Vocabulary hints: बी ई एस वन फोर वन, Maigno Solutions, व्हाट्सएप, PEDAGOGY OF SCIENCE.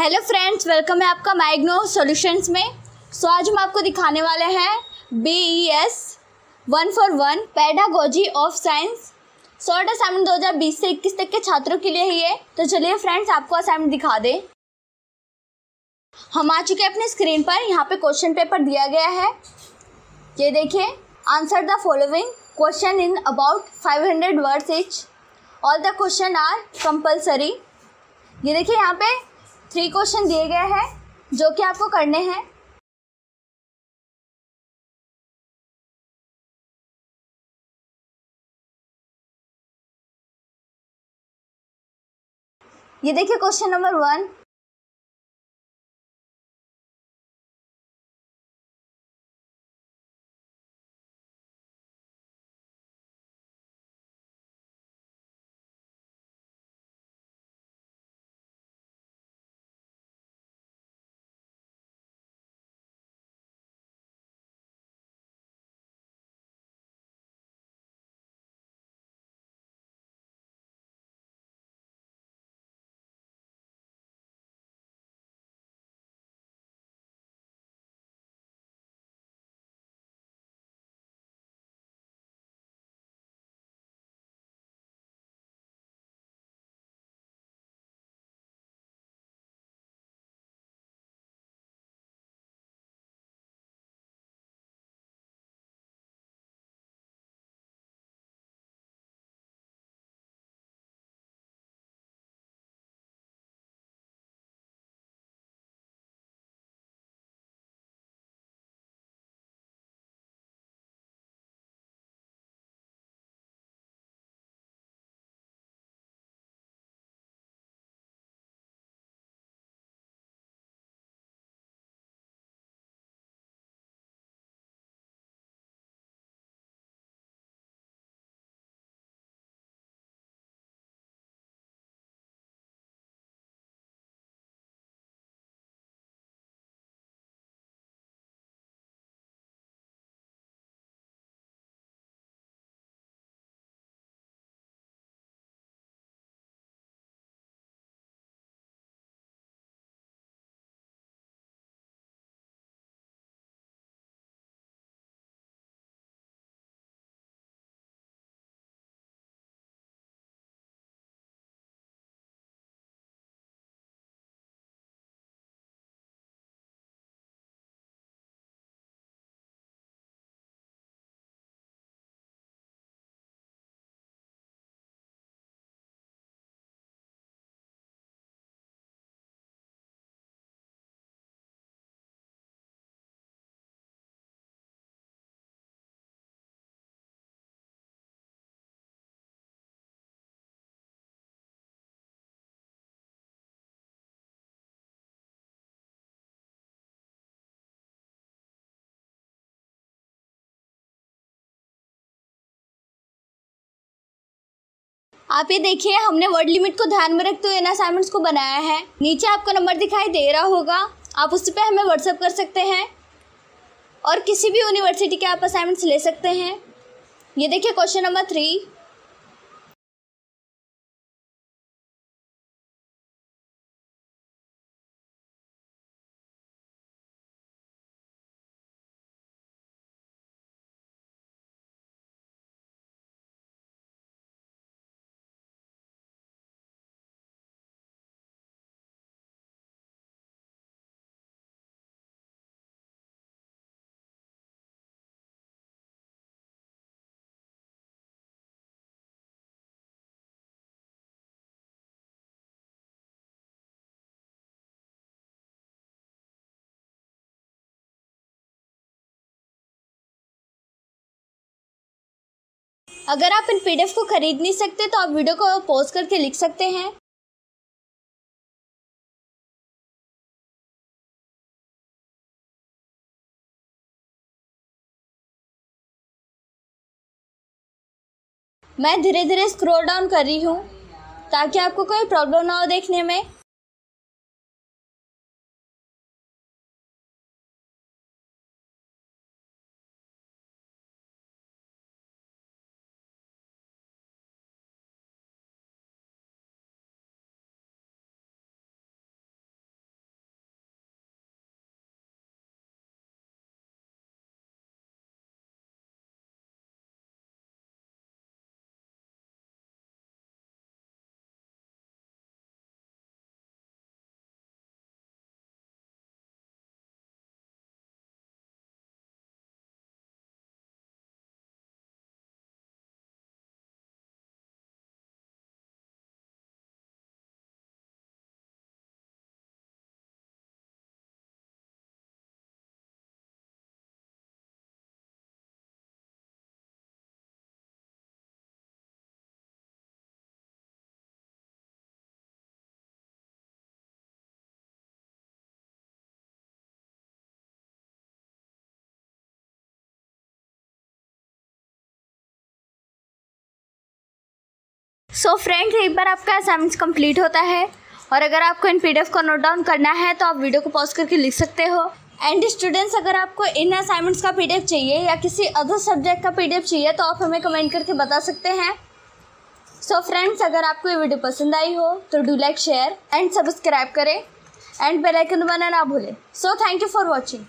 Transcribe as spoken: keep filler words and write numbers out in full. Hello friends, welcome है आपका माइग्नो solutions में। सो so, आज हम आपको दिखाने वाले हैं बी ई एस वन फोर वन pedagogy of science. Short assignment दो हज़ार बीस से इक्कीस तक के छात्रों के लिए ही है। तो चलिए फ्रेंड्स, आपको असाइनमेंट दिखा दें। हम आ चुके हैं अपने स्क्रीन पर। यहाँ पे क्वेश्चन पेपर दिया गया है, ये देखिए। Answer the following question in about five hundred words each, all the question are compulsory. ये देखिए, यहाँ पे थ्री क्वेश्चन दिए गए हैं जो कि आपको करने हैं। ये देखिए क्वेश्चन नंबर वन। आप ये देखिए, हमने वर्ड लिमिट को ध्यान में रखते हुए इन असाइनमेंट्स को बनाया है। नीचे आपको नंबर दिखाई दे रहा होगा, आप उस पर हमें व्हाट्सएप कर सकते हैं और किसी भी यूनिवर्सिटी के आप असाइनमेंट्स ले सकते हैं। ये देखिए क्वेश्चन नंबर थ्री। अगर आप इन पीडीएफ को खरीद नहीं सकते तो आप वीडियो को पॉज करके लिख सकते हैं। मैं धीरे धीरे स्क्रॉल डाउन कर रही हूँ ताकि आपको कोई प्रॉब्लम ना हो देखने में। सो फ्रेंड्स एक बार आपका असाइनमेंट कंप्लीट होता है और अगर आपको इन पीडीएफ को नोट डाउन करना है तो आप वीडियो को पॉज करके लिख सकते हो। एंड स्टूडेंट्स अगर आपको इन असाइनमेंट्स का पीडीएफ चाहिए या किसी अदर सब्जेक्ट का पीडीएफ चाहिए तो आप हमें कमेंट करके बता सकते हैं। सो so फ्रेंड्स अगर आपको ये वीडियो पसंद आई हो तो do like share and subscribe करें एंड बेल आइकन दबाना ना भूलें। So thank you for watching.